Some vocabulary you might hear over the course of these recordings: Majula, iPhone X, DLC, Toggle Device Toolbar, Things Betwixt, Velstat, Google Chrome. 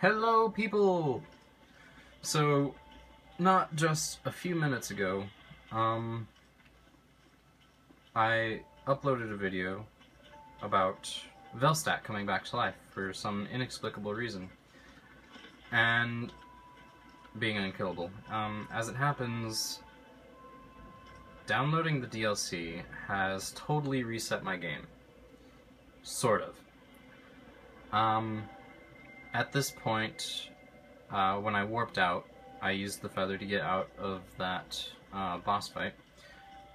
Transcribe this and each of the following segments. Hello people! So, not just a few minutes ago, I uploaded a video about Velstat coming back to life for some inexplicable reason, and being unkillable. As it happens, downloading the DLC has totally reset my game. Sort of. At this point, when I warped out, I used the feather to get out of that boss fight.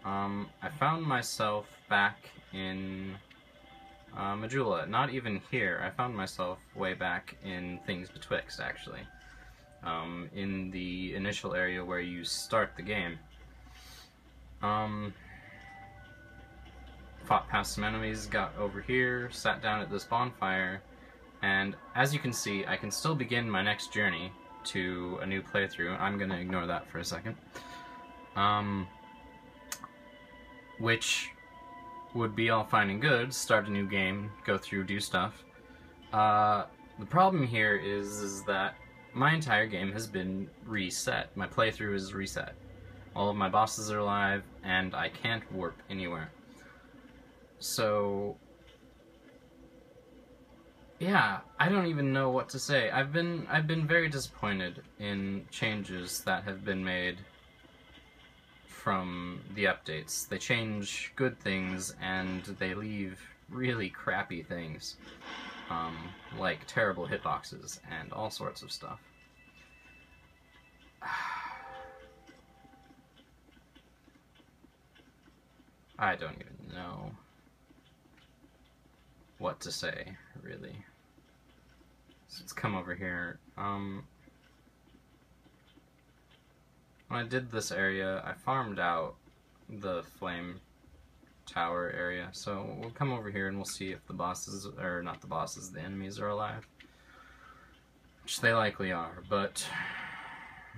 I found myself back in Majula. Not even here. I found myself way back in Things Betwixt, actually. In the initial area where you start the game. Fought past some enemies, got over here, sat down at this bonfire, and as you can see, I can still begin my next journey to a new playthrough. I'm gonna ignore that for a second. Which would be all fine and good, start a new game, go through, do stuff. The problem here is that my entire game has been reset. My playthrough is reset. All of my bosses are alive, and I can't warp anywhere. So, yeah, I don't even know what to say. I've been very disappointed in changes that have been made from the updates. They change good things, and they leave really crappy things. Like terrible hitboxes and all sorts of stuff. I don't even know what to say, really. So let's come over here. When I did this area, I farmed out the flame tower area, so we'll come over here and we'll see if the bosses, or not the bosses, the enemies are alive. Which they likely are, but...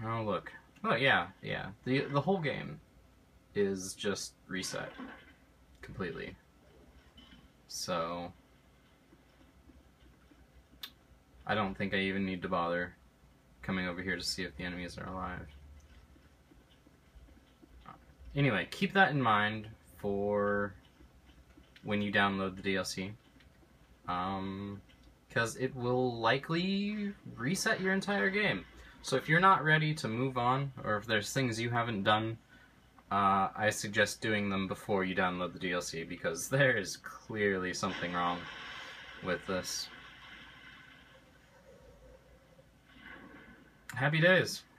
oh look. Oh yeah, yeah. The whole game is just reset completely. So I don't think I even need to bother coming over here to see if the enemies are alive. Anyway, keep that in mind for when you download the DLC, because it will likely reset your entire game. So if you're not ready to move on, or if there's things you haven't done, I suggest doing them before you download the DLC, because there is clearly something wrong with this. Happy days!